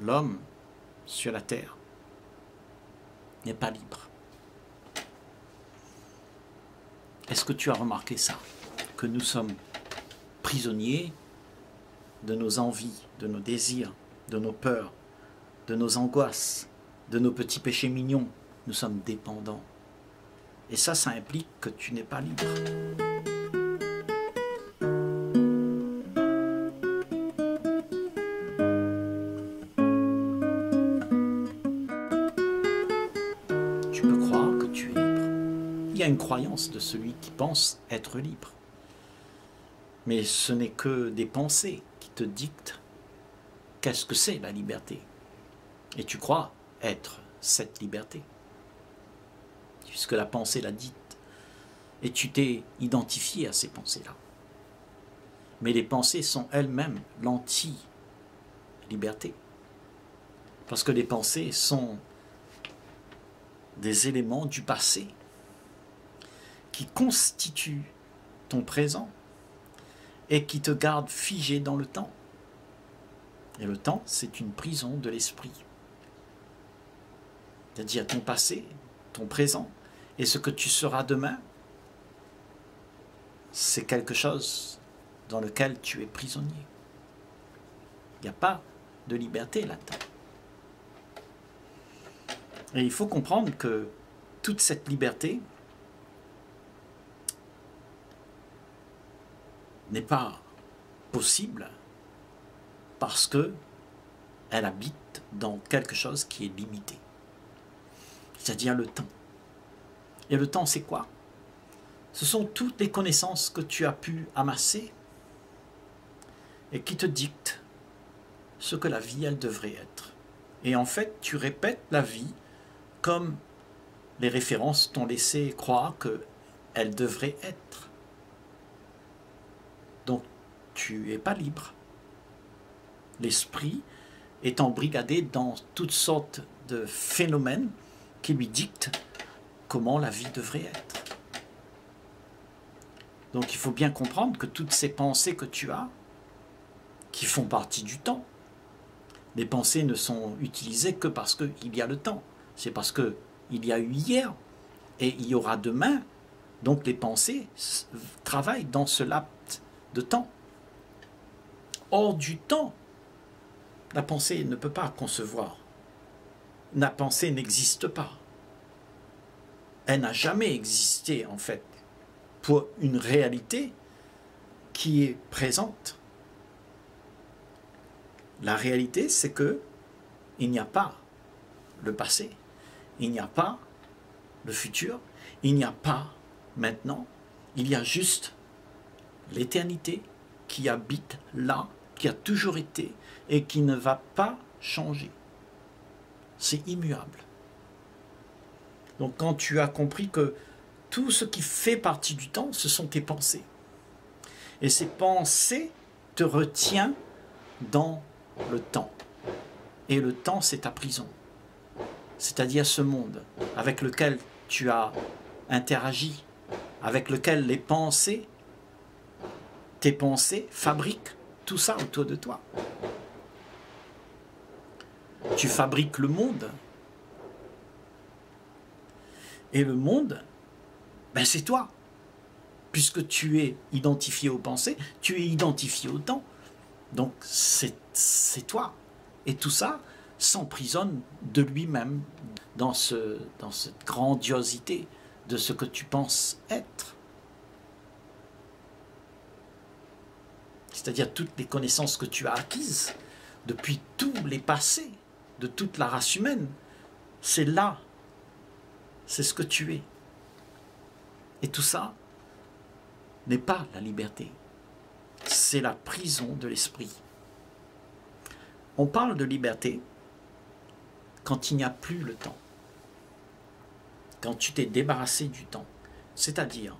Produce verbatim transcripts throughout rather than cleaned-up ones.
l'homme sur la terre n'est pas libre. Est-ce que tu as remarqué ça? Que nous sommes prisonniers de nos envies, de nos désirs, de nos peurs, de nos angoisses, de nos petits péchés mignons. Nous sommes dépendants. Et ça, ça implique que tu n'es pas libre. Tu peux croire que tu es libre. Il y a une croyance de celui qui pense être libre. Mais ce n'est que des pensées qui te dictent qu'est-ce que c'est la liberté. Et tu crois être cette liberté, puisque la pensée l'a dite. Et tu t'es identifié à ces pensées-là. Mais les pensées sont elles-mêmes l'anti-liberté. Parce que les pensées sont des éléments du passé qui constituent ton présent et qui te gardent figé dans le temps. Et le temps, c'est une prison de l'esprit. C'est-à-dire ton passé, ton présent, et ce que tu seras demain, c'est quelque chose dans lequel tu es prisonnier. Il n'y a pas de liberté là-dedans. Et il faut comprendre que toute cette liberté n'est pas possible parce qu'elle habite dans quelque chose qui est limité. C'est-à-dire le temps. Et le temps, c'est quoi? Ce sont toutes les connaissances que tu as pu amasser et qui te dictent ce que la vie, elle devrait être. Et en fait, tu répètes la vie comme les références t'ont laissé croire qu'elle devrait être. Donc, tu n'es pas libre. L'esprit est embrigadé dans toutes sortes de phénomènes qui lui dicte comment la vie devrait être. Donc il faut bien comprendre que toutes ces pensées que tu as, qui font partie du temps, les pensées ne sont utilisées que parce qu'il y a le temps. C'est parce qu'il y a eu hier et il y aura demain. Donc les pensées travaillent dans ce laps de temps. Hors du temps, la pensée ne peut pas concevoir. La pensée n'existe pas. Elle n'a jamais existé, en fait, pour une réalité qui est présente. La réalité, c'est que il n'y a pas le passé, il n'y a pas le futur, il n'y a pas maintenant, il y a juste l'éternité qui habite là, qui a toujours été et qui ne va pas changer. C'est immuable. Donc quand tu as compris que tout ce qui fait partie du temps, ce sont tes pensées. Et ces pensées te retiennent dans le temps. Et le temps, c'est ta prison. C'est-à-dire ce monde avec lequel tu as interagi, avec lequel les pensées, tes pensées fabriquent tout ça autour de toi. Tu fabriques le monde. Et le monde, ben c'est toi. Puisque tu es identifié aux pensées, tu es identifié au temps. Donc c'est toi. Et tout ça s'emprisonne de lui-même dans, ce, dans cette grandiosité de ce que tu penses être. C'est-à-dire toutes les connaissances que tu as acquises depuis tous les passés, de toute la race humaine, c'est là, c'est ce que tu es. Et tout ça n'est pas la liberté, c'est la prison de l'esprit. On parle de liberté quand il n'y a plus le temps, quand tu t'es débarrassé du temps, c'est-à-dire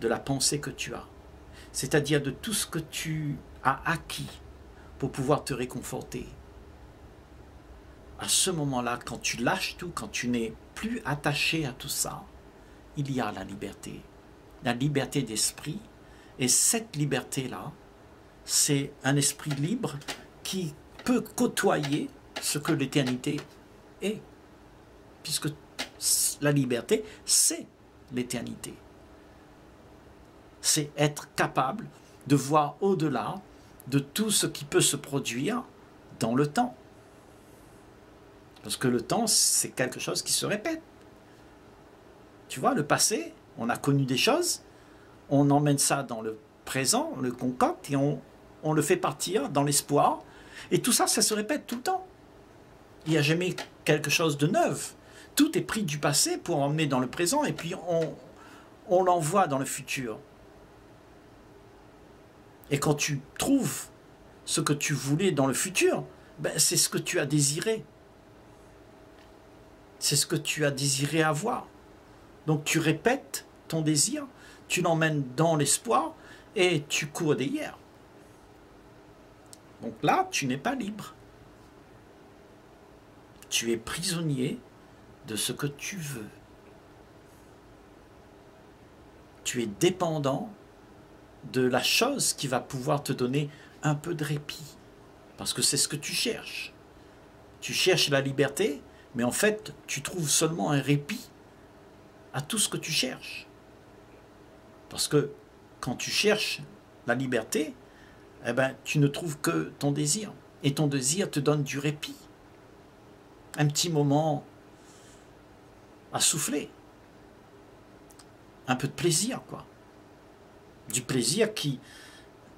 de la pensée que tu as, c'est-à-dire de tout ce que tu as acquis pour pouvoir te réconforter. À ce moment-là, quand tu lâches tout, quand tu n'es plus attaché à tout ça, il y a la liberté, la liberté d'esprit. Et cette liberté-là, c'est un esprit libre qui peut côtoyer ce que l'éternité est, puisque la liberté, c'est l'éternité. C'est être capable de voir au-delà de tout ce qui peut se produire dans le temps. Parce que le temps, c'est quelque chose qui se répète. Tu vois, le passé, on a connu des choses, on emmène ça dans le présent, on le concocte et on, on le fait partir dans l'espoir. Et tout ça, ça se répète tout le temps. Il n'y a jamais quelque chose de neuf. Tout est pris du passé pour emmener dans le présent et puis on, on l'envoie dans le futur. Et quand tu trouves ce que tu voulais dans le futur, ben c'est ce que tu as désiré. C'est ce que tu as désiré avoir. Donc tu répètes ton désir, tu l'emmènes dans l'espoir et tu cours derrière. Donc là, tu n'es pas libre. Tu es prisonnier de ce que tu veux. Tu es dépendant de la chose qui va pouvoir te donner un peu de répit. Parce que c'est ce que tu cherches. Tu cherches la liberté, mais en fait, tu trouves seulement un répit à tout ce que tu cherches. Parce que quand tu cherches la liberté, eh ben, tu ne trouves que ton désir. Et ton désir te donne du répit. Un petit moment à souffler. Un peu de plaisir, quoi. Du plaisir qui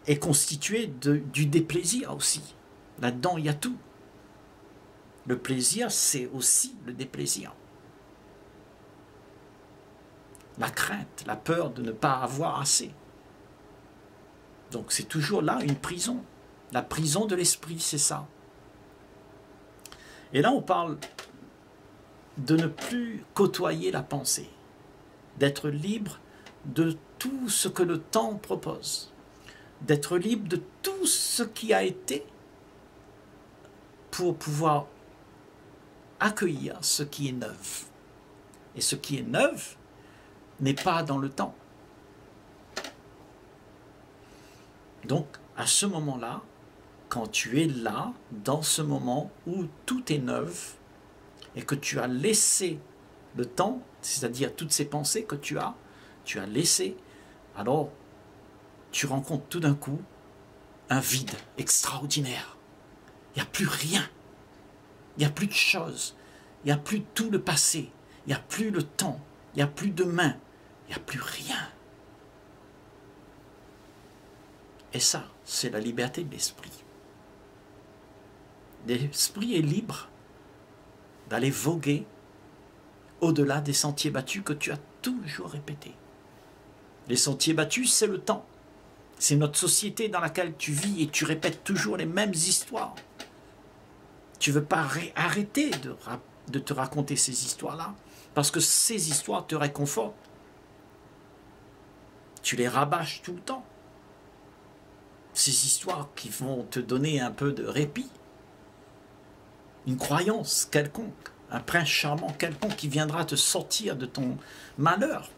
est constitué de, du déplaisir aussi. Là-dedans, il y a tout. Le plaisir, c'est aussi le déplaisir. La crainte, la peur de ne pas avoir assez. Donc c'est toujours là une prison. La prison de l'esprit, c'est ça. Et là, on parle de ne plus côtoyer la pensée, d'être libre de tout ce que le temps propose, d'être libre de tout ce qui a été pour pouvoir accueillir ce qui est neuf. Et ce qui est neuf n'est pas dans le temps. Donc, à ce moment-là, quand tu es là, dans ce moment où tout est neuf, et que tu as laissé le temps, c'est-à-dire toutes ces pensées que tu as, tu as laissé, alors tu rencontres tout d'un coup un vide extraordinaire. Il n'y a plus rien. Il n'y a plus de choses. Il n'y a plus tout le passé. Il n'y a plus le temps. Il n'y a plus demain. Il n'y a plus rien. Et ça, c'est la liberté de l'esprit. L'esprit est libre d'aller voguer au-delà des sentiers battus que tu as toujours répétés. Les sentiers battus, c'est le temps. C'est notre société dans laquelle tu vis et tu répètes toujours les mêmes histoires. Tu ne veux pas arrêter de, de te raconter ces histoires-là parce que ces histoires te réconfortent. Tu les rabâches tout le temps. Ces histoires qui vont te donner un peu de répit, une croyance quelconque, un prince charmant quelconque qui viendra te sortir de ton malheur.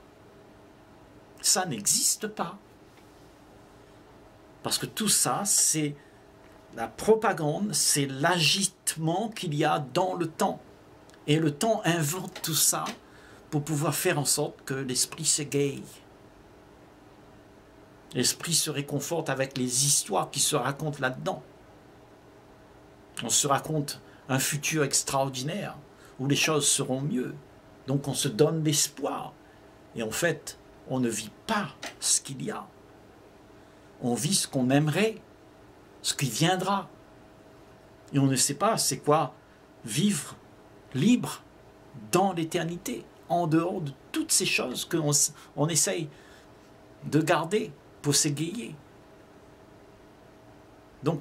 Ça n'existe pas. Parce que tout ça, c'est la propagande, c'est l'agitement qu'il y a dans le temps. Et le temps invente tout ça pour pouvoir faire en sorte que l'esprit s'égaye. L'esprit se réconforte avec les histoires qui se racontent là-dedans. On se raconte un futur extraordinaire où les choses seront mieux. Donc on se donne l'espoir. Et en fait, on ne vit pas ce qu'il y a. On vit ce qu'on aimerait, ce qui viendra. Et on ne sait pas c'est quoi vivre libre dans l'éternité, en dehors de toutes ces choses qu'on on essaye de garder pour s'égayer. Donc,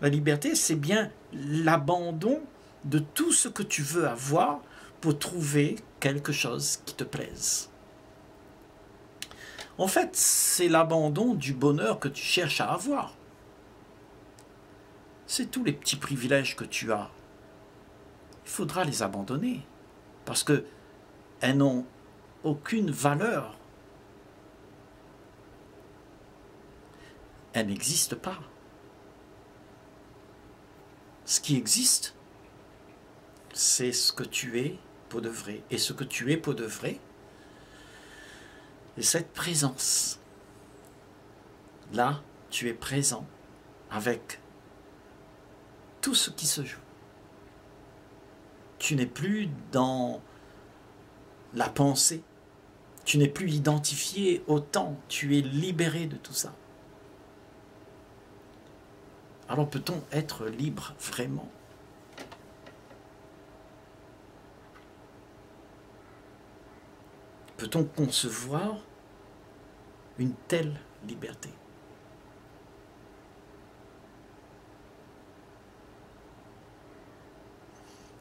la liberté, c'est bien l'abandon de tout ce que tu veux avoir pour trouver quelque chose qui te plaise. En fait, c'est l'abandon du bonheur que tu cherches à avoir. C'est tous les petits privilèges que tu as. Il faudra les abandonner parce qu'elles n'ont aucune valeur. Elles n'existent pas. Ce qui existe, c'est ce que tu es pour de vrai. Et ce que tu es pour de vrai, c'est cette présence. Là, tu es présent avec tout ce qui se joue. Tu n'es plus dans la pensée. Tu n'es plus identifié au temps. Tu es libéré de tout ça. Alors peut-on être libre vraiment? Peut-on concevoir une telle liberté?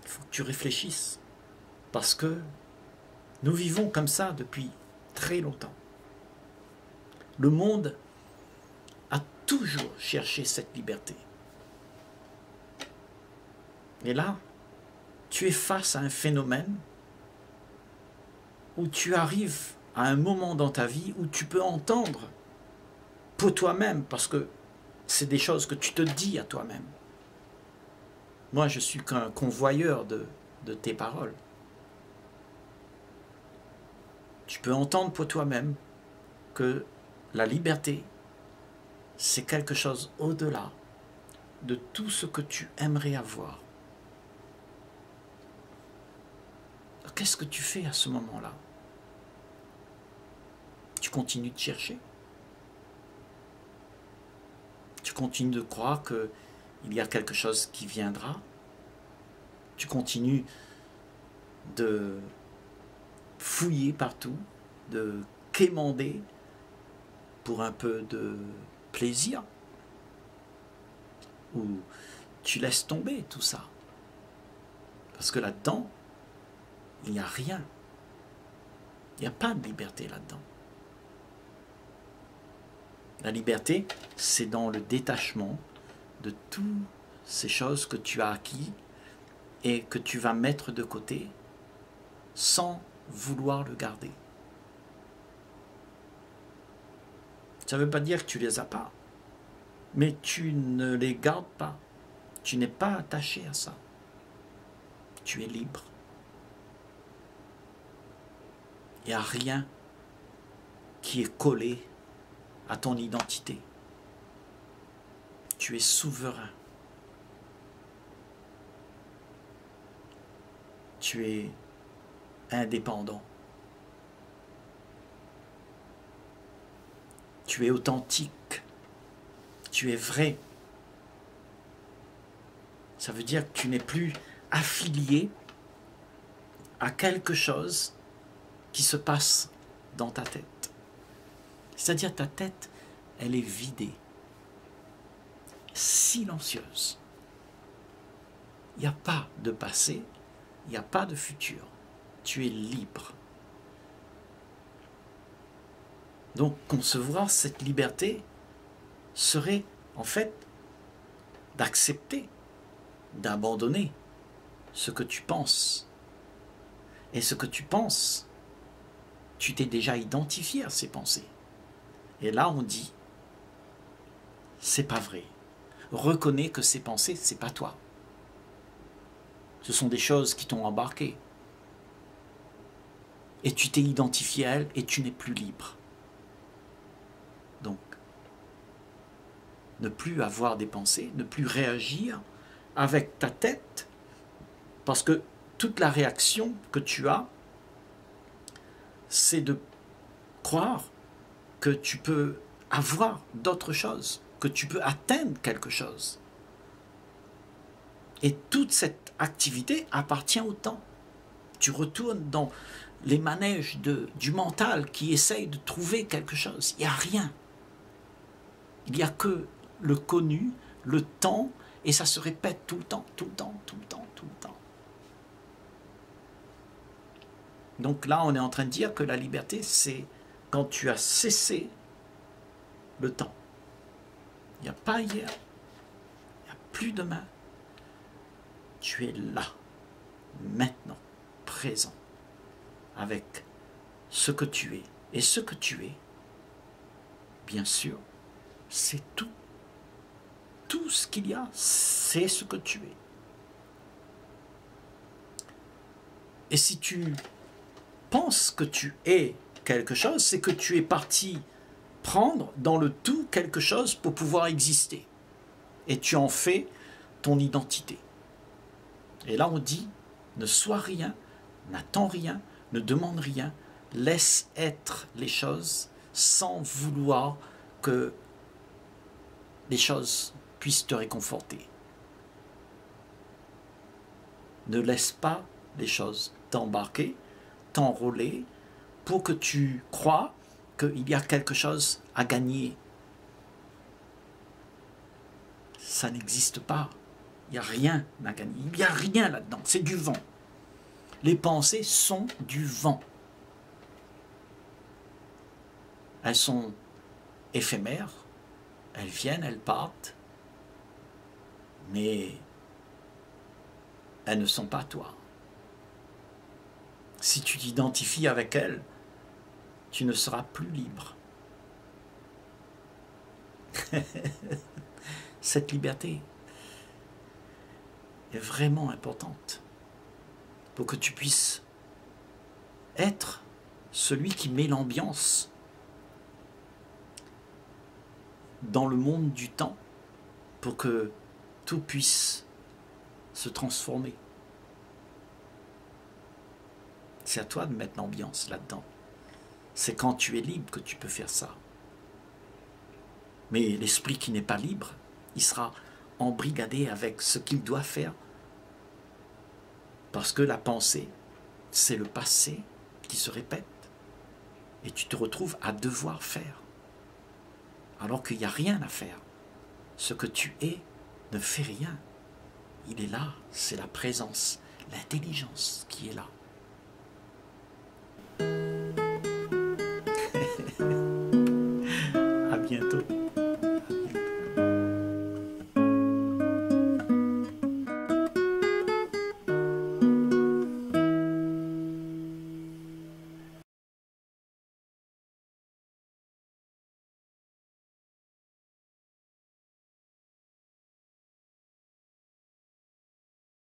Il faut que tu réfléchisses, parce que nous vivons comme ça depuis très longtemps. Le monde a toujours cherché cette liberté. Et là, tu es face à un phénomène où tu arrives à un moment dans ta vie où tu peux entendre pour toi-même, parce que c'est des choses que tu te dis à toi-même. Moi, je suis qu'un convoyeur de, de tes paroles. Tu peux entendre pour toi-même que la liberté, c'est quelque chose au-delà de tout ce que tu aimerais avoir. Qu'est-ce que tu fais à ce moment-là? Tu continues de chercher. Tu continues de croire qu'il y a quelque chose qui viendra. Tu continues de fouiller partout, de quémander pour un peu de plaisir. Ou tu laisses tomber tout ça. Parce que là-dedans, il n'y a rien. Il n'y a pas de liberté là-dedans. La liberté, c'est dans le détachement de toutes ces choses que tu as acquises et que tu vas mettre de côté sans vouloir le garder. Ça ne veut pas dire que tu ne les as pas, mais tu ne les gardes pas. Tu n'es pas attaché à ça. Tu es libre. Il n'y a rien qui est collé à ton identité. Tu es souverain. Tu es indépendant. Tu es authentique. Tu es vrai. Ça veut dire que tu n'es plus affilié à quelque chose qui se passe dans ta tête. C'est-à-dire ta tête, elle est vidée, silencieuse. Il n'y a pas de passé, il n'y a pas de futur. Tu es libre. Donc concevoir cette liberté serait en fait d'accepter, d'abandonner ce que tu penses. Et ce que tu penses, tu t'es déjà identifié à ces pensées. Et là, on dit, c'est pas vrai. Reconnais que ces pensées, c'est pas toi. Ce sont des choses qui t'ont embarqué. Et tu t'es identifié à elles et tu n'es plus libre. Donc, ne plus avoir des pensées, ne plus réagir avec ta tête, parce que toute la réaction que tu as, c'est de croire que tu peux avoir d'autres choses, que tu peux atteindre quelque chose. Et toute cette activité appartient au temps. Tu retournes dans les manèges de, du mental qui essaye de trouver quelque chose. Il n'y a rien. Il n'y a que le connu, le temps, et ça se répète tout le temps, tout le temps, tout le temps, tout le temps. Donc là, on est en train de dire que la liberté, c'est quand tu as cessé le temps. Il n'y a pas hier, il n'y a plus demain. Tu es là, maintenant, présent, avec ce que tu es. Et ce que tu es, bien sûr, c'est tout. Tout ce qu'il y a, c'est ce que tu es. Et si tu penses que tu es quelque chose, c'est que tu es parti prendre dans le tout quelque chose pour pouvoir exister. Et tu en fais ton identité. Et là on dit, ne sois rien, n'attends rien, ne demande rien, laisse être les choses sans vouloir que les choses puissent te réconforter. Ne laisse pas les choses t'embarquer, t'enrôler, pour que tu crois qu'il y a quelque chose à gagner. Ça n'existe pas. Il n'y a rien à gagner. Il n'y a rien là-dedans. C'est du vent. Les pensées sont du vent. Elles sont éphémères. Elles viennent, elles partent. Mais elles ne sont pas toi. Si tu t'identifies avec elles, tu ne seras plus libre. Cette liberté est vraiment importante pour que tu puisses être celui qui met l'ambiance dans le monde du temps pour que tout puisse se transformer. C'est à toi de mettre l'ambiance là-dedans. C'est quand tu es libre que tu peux faire ça. Mais l'esprit qui n'est pas libre, il sera embrigadé avec ce qu'il doit faire. Parce que la pensée, c'est le passé qui se répète. Et tu te retrouves à devoir faire. Alors qu'il n'y a rien à faire. Ce que tu es ne fait rien. Il est là, c'est la présence, l'intelligence qui est là. À bientôt.